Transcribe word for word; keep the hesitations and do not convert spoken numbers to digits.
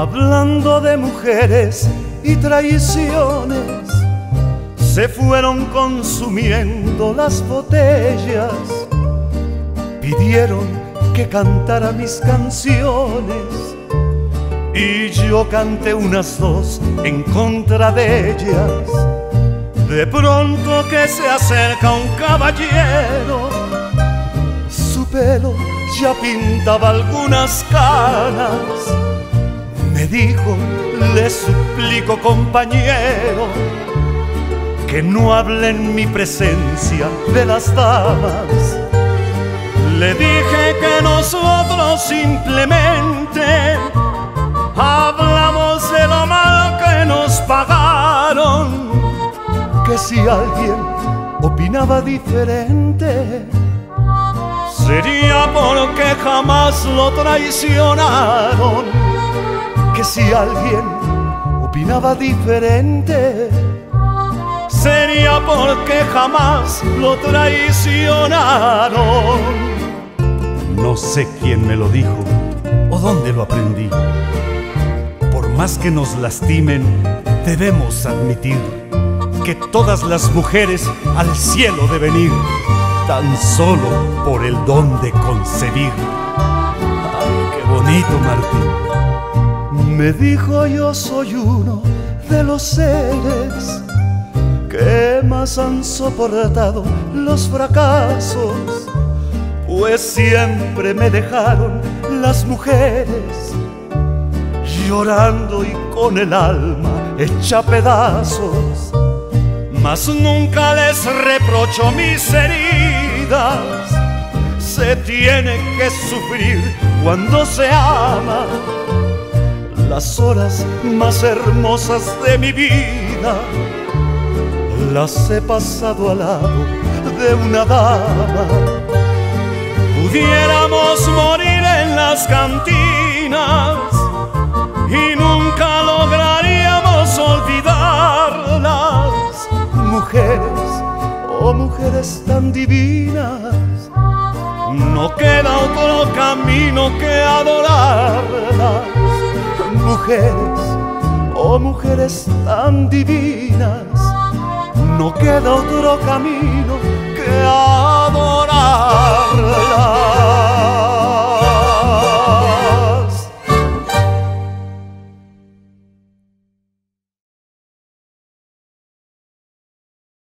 hablando de mujeres y traiciones, se fueron consumiendo las botellas. Pidieron que cantara mis canciones y yo canté unas dos en contra de ellas. De pronto que se acerca un caballero, su pelo ya pintaba algunas canas. Me dijo, le suplico compañero, que no hable en mi presencia de las damas. Le dije que nosotros simplemente hablamos de lo mal que nos pagaron, que si alguien opinaba diferente sería porque jamás lo traicionaron, que si alguien opinaba diferente sería porque jamás lo traicionaron. No sé quién me lo dijo o dónde lo aprendí. Por más que nos lastimen, debemos admitir que todas las mujeres al cielo deben ir, tan solo por el don de concebir. ¡Ay, qué bonito, Martín! Me dijo, yo soy uno de los seres que más han soportado los fracasos, pues siempre me dejaron las mujeres llorando y con el alma hecha pedazos. Mas nunca les reprocho mis heridas, se tiene que sufrir cuando se ama. Las horas más hermosas de mi vida las he pasado al lado de una dama. Pudiéramos morir en las cantinas y nunca lograríamos olvidarlas. Mujeres, oh mujeres tan divinas, no queda otro camino que adorarlas. Mujeres, oh mujeres tan divinas, no queda otro camino que hacer.